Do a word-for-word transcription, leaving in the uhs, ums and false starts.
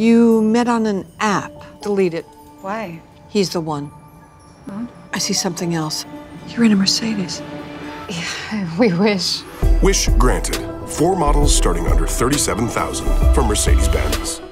You met on an app. Delete it. Why? He's the one. Huh? I see something else. You're in a Mercedes. Yeah, we wish. Wish granted. Four models starting under thirty-seven thousand dollars from Mercedes-Benz.